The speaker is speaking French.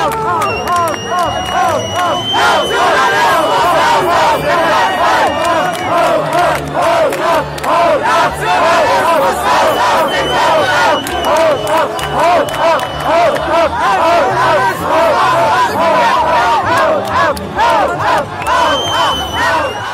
Oh,